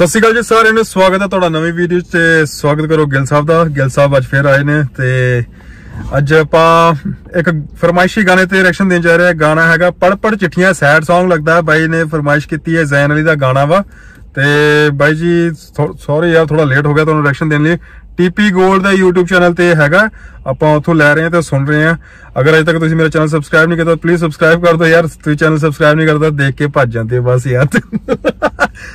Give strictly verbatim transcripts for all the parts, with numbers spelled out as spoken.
सत श्री अकाल जी सारे ने, स्वागत है तुहाडा नवीं वीडियो ते। स्वागत करो गिल साहब दा। गिल साहब अज फिर आए ने ते अज आपां एक फरमाइशी गाने ते रिएक्शन देण जा रहे हैं। गाना हैगा पढ़ पढ़ चिट्ठियां, सैड सॉन्ग लगदा है। भाई ने फरमाइश कीती है, जैन अली दा गाना वा। ते भाई जी सॉरी यार थोड़ा लेट हो गया तुहानूं रिएक्शन देण लई। टीपी गोल्ड का यूट्यूब चैनल तो हैगा, आपां उत्थों लै रहे हैं तो सुन रहे हैं। अगर अजे तक तुसीं मेरा चैनल सबसक्राइब नहीं किया प्लीज सबसक्राइब कर दो यार। तुसीं चैनल सबसक्राइब नहीं करता देख के भज जाते हो बस यार।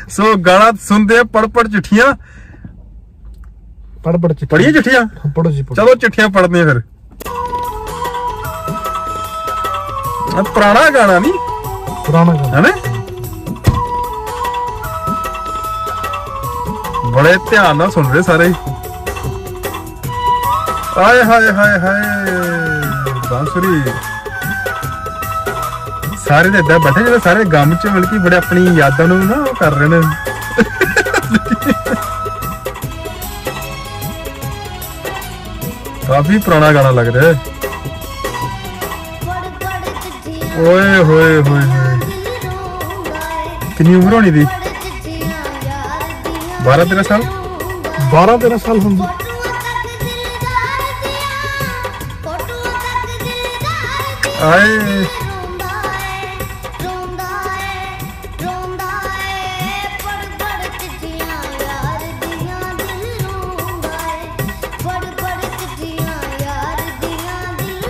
सो so, गाना सुनते हैं पढ़ पढ़ चिट्ठियां। पढ़ पढ़ पढ़िए चिट्ठियां, पढ़ो जी पढ़ो। चलो चिट्ठियां पढ़ते हैं फिर। पुराना गाना नहीं, पुराना गाना है ना। बड़े ध्यान नाल सुन रहे सारे। हाय हाय हाय हाय बांसुरी। सारे तो इदा बैठे जो सारे गम च मिल के बड़े अपनी यादा नूं ना कर रहे ने। काफी पुराना गाना लग रहा है। ओए होए होए कितनी उम्र होनी थी? बारह तेरह साल बारह तेरह साल होंगी।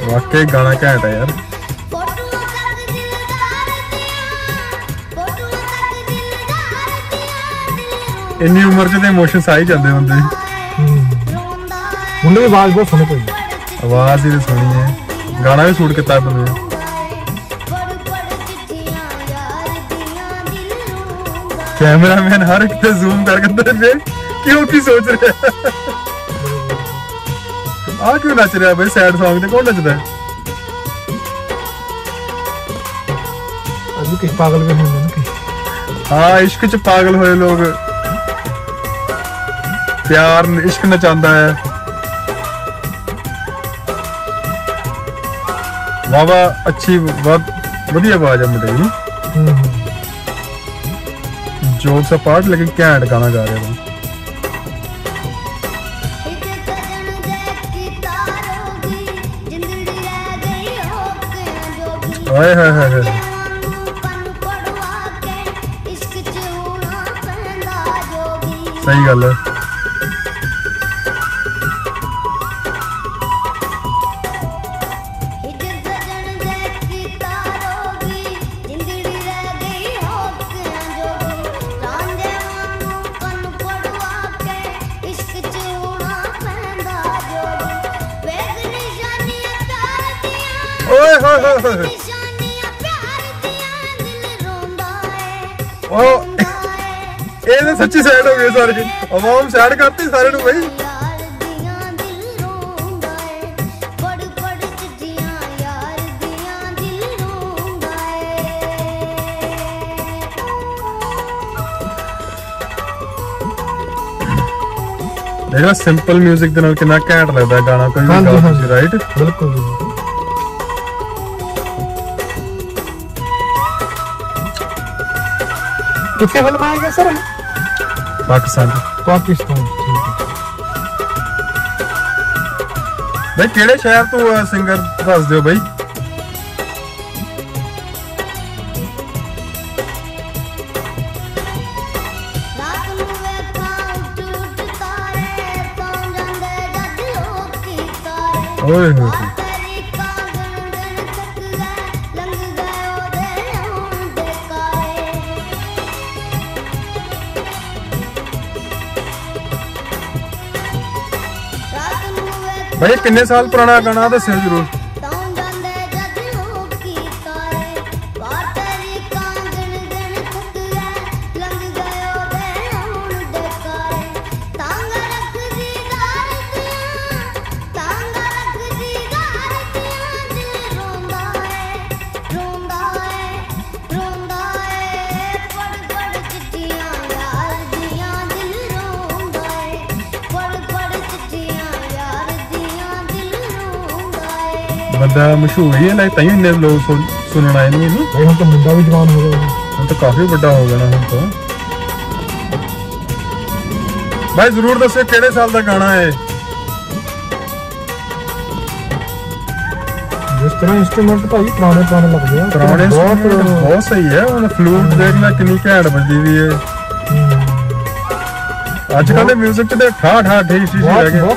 वाकई गाना घैंट है यार। इन्नी उम्र च इमोशंस आ ही जाते होंगे। उन्होंने आवाज बहुत सोहनी पाई, आवाज ही सोहनी है। गाना भी सूट किता है। कैमरा मैन हर एक पे ज़ूम करके क्यों की सोच रहा है। आ क्यों नच रहा है भाई? सैड सॉन्ग पे कौन नचता है? पागल भी होंगे ना कि हाँ, इश्क च पागल हुए लोग। प्यार इश्क नचाता है। वावा अच्छी बहुत बढ़िया आवाज है मुझे जो सा पार्ट, लेकिन घैंट गाना गा रहे हैं। हाय हाय हाय सही गल है। सच्ची सैड हो गए सारे। आवाम सैड करती सारे नूं भाई। देखो सिंपल म्यूजिक दे नाल कितना घैंट लगता है गाना। कोई भी गा जी राइट, बिल्कुल। कितने फिल्म आएगा सर? पाकिस्तान पाकिस्तान भाई। केड़े शहर तो सिंगर दस दो भाई। ओए होए भाई किन्ने साल पुराना गाना दस्सो जरूर। बंदा मशहूर ही है लाइक, तभी इन्ने लोग सुन सुनना है नहीं है ना। तो मुंडा भी जवान हो गया, तो काफी बड़ा हो गया ना। हम तो भाई जरूर दस्से केड़े साल का गाना है। जिस तरह इंस्ट्रूमेंट भाई पुराने पुराने लगते हैं, पुराने बहुत बहुत सही है। और फ्लूट देखना कितनी घैंट बजी हुई है। आजकल के म्यूजिक तो ठाठ ठाठ ठीक ठीक रह गए।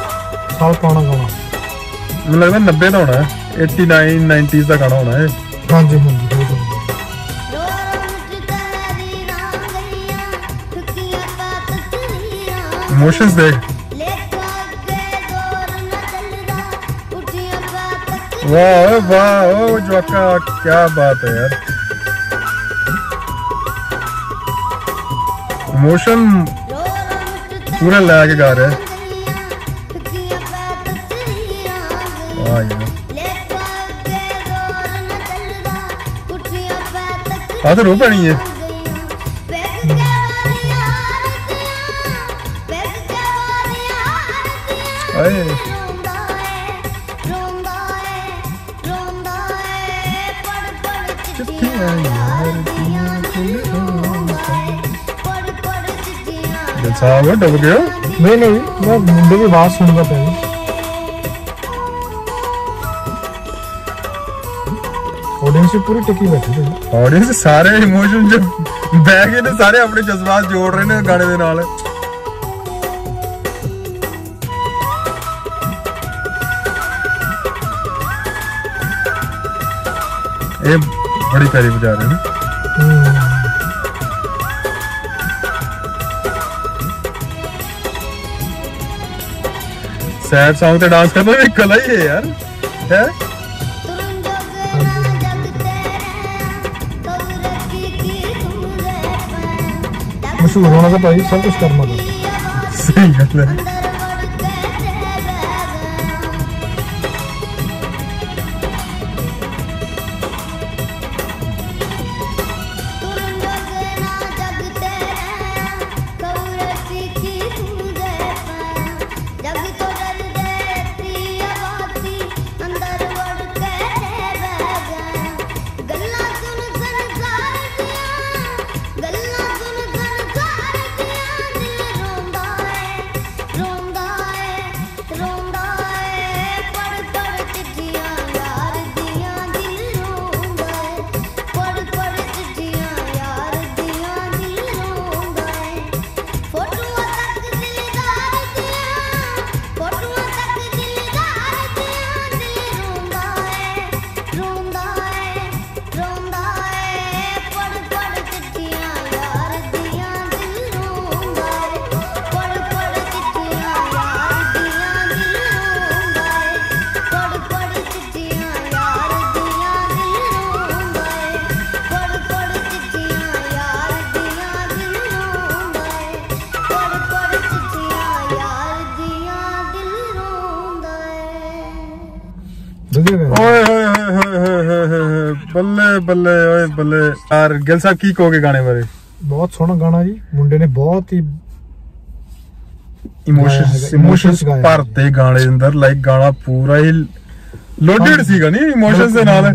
साल पुराना गाना मुझे लगता है नब्बे का होना है, एटी नाइन नाइंटीज़ का गाना होना है। हाँ जी हाँ जी। इमोशंस देख, वाह वाह जो का क्या बात है यार। इमोशन पूरा लैग गा रहा है। हाँ तो रो पानी है। डब गया नहीं नहीं, मैं मुंडे की आवाज सुनता था। ऑडियंस पूरी टिकी बैठी थी। ऑडियंस सारे इमोशन जो बह गए ने, सारे अपने जज्बात जोड़ रहे ने गाने दे नाल। ये बड़ी प्यारी बजा रहे हैं। सैड सॉन्ग पे डांस करना एक कला ही है यार, है? मशहूर होना तो भाई सब कुछ करना था। सही बात है। बल्ले बल्ले ओए बल्ले यार। गिल साहब की कहोगे गाने बारे? बहुत सोहना गाना जी, मुंडे ने बहुत ही इमोशंस इमोशंस भरते गाने अंदर। लाइक गाना पूरा ही लोडेड सीगा नहीं इमोशंस ਦੇ ਨਾਲ।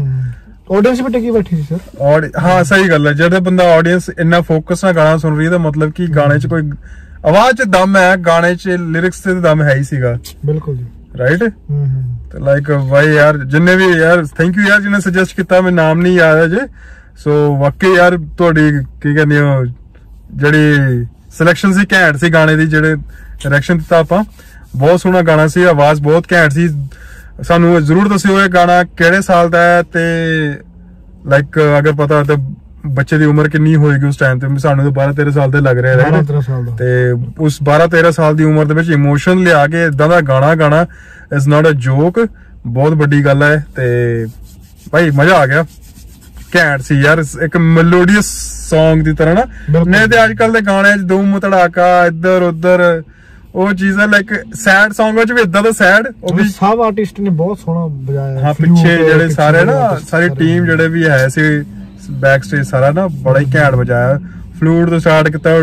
ऑडियंस ਵੀ ਟਿਕੀ ਬੈਠੀ ਸੀ ਸਰ। ਹਾਂ ਸਹੀ ਗੱਲ ਹੈ, ਜਿਹੜਾ ਬੰਦਾ ਆਡੀਅנס ਇੰਨਾ ਫੋਕਸ ਨਾਲ ਗਾਣਾ ਸੁਣ ਰਹੀ ਹੈ ਤਾਂ ਮਤਲਬ ਕਿ ਗਾਣੇ 'ਚ ਕੋਈ ਆਵਾਜ਼ 'ਚ ਦਮ ਹੈ, ਗਾਣੇ 'ਚ ਲਿਰਿਕਸ ਤੇ ਦਮ ਹੈ ਹੀ ਸੀਗਾ। ਬਿਲਕੁਲ ਜੀ ਰਾਈਟ। तो लाइक भाई यार जिन्हें भी यार थैंक यू यार, जिन्हें सजेस्ट किया मैं नाम नहीं याद है जे। सो वाकई यार थोड़ी की कहनी जड़ी सिलेक्शन सी घैंट सी, गाने की जेडे डायरेक्शन दिता आप बहुत सोहना गाना सी, आवाज़ बहुत घैंट सी। सानू जरूर दस्सियो ये गाना किहड़े साल का है ते लाइक अगर पता हो तो बच्चे की उम्र कितनी होएगी उस टाइम ते। सानू तो बारह तेरह साल दे लग रहे हैं ते उस बारह तेरह साल दी उम्र दे विच इमोशन लिया के इदां दा गाना गाना इज नॉट अ जोक, बहुत बड़ी गल है। ते भाई मजा आ गया, घैंट सी यार, एक मेलोडियस सॉन्ग दी तरह ना। नहीं ते अजकल दे गाने च धूम धड़ाका इधर उधर वो चीज़ां, like sad song which we इदां दा सैड। ओह भी सब आर्टिस्ट ने बहुत सोहना बजाया। हां पीछे जेडे सारे ना, सारी टीम जेडे भी है सी बैक स्टेज सारा ना बड़ा ही घैंट बजाया। फ्लूट तो स्टार्ट किया,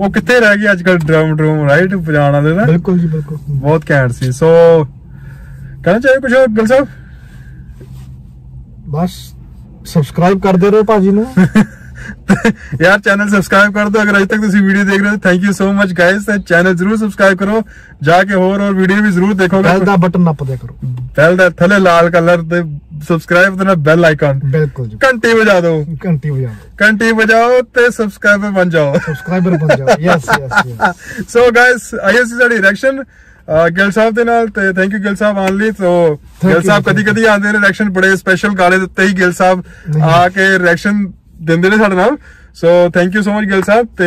वो कितने रह गया अजकल ड्रम ड्रूम राइट बजाना दे ना। बिल्कुल जी बिल्कुल, बहुत घैंट सी। सो कहना चाहिए कुछ और गिल साहब? बस सब्सक्राइब करते रहो भाजी। यार चैनल सब्सक्राइब कर दो अगर अभी तक तुम वीडियो देख रहे हो। Thank you so much guys, channel जरूर सब्सक्राइब करो जाके और और वीडियो भी जरूर देखो। बैल दा बटन ना पता करो, बैल दा थले लाल कलर दे सब्सक्राइब करना, बेल आइकन बिल्कुल घंटी बजा दो, घंटी बजाओ, घंटी बजाओ ते सब्सक्राइबर बन जाओ, सब्सक्राइबर बन जाओ। Yes yes so guys I S साडी रिएक्शन गिल साहब दे नाल ते थैंक यू गिल साहब आन लई। तो गिल साहब कदी-कदी आंदे ने रिएक्शन बड़े स्पेशल गाने उत्ते ही गिल साहब आके रिएक्शन ਦਿੰਦੇ ਨੇ ਸਾਡੇ ਨਾਲ। So thank you so much Gill Sahib ਤੇ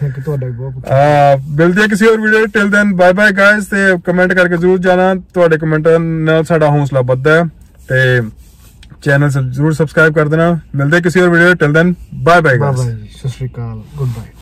ਥੈਂਕ ਯੂ ਤੁਹਾਡਾ ਬਹੁਤ। ਆ ਮਿਲਦੇ ਆ ਕਿਸੇ ਹੋਰ video till then bye bye guys. ਤੇ ਕਮੈਂਟ ਕਰਕੇ ਜ਼ਰੂਰ ਜਾਣਾ, ਤੁਹਾਡੇ ਕਮੈਂਟਾਂ ਨਾਲ ਸਾਡਾ ਹੌਸਲਾ ਵੱਧਦਾ ਹੈ ਤੇ ਚੈਨਲ ਜ਼ਰੂਰ ਸਬਸਕ੍ਰਾਈਬ ਕਰ ਦੇਣਾ। ਮਿਲਦੇ ਆ ਕਿਸੇ ਹੋਰ video till then bye bye guys. ਸਤਿ ਸ਼੍ਰੀ ਅਕਾਲ, ਗੁੱਡ ਬਾਏ।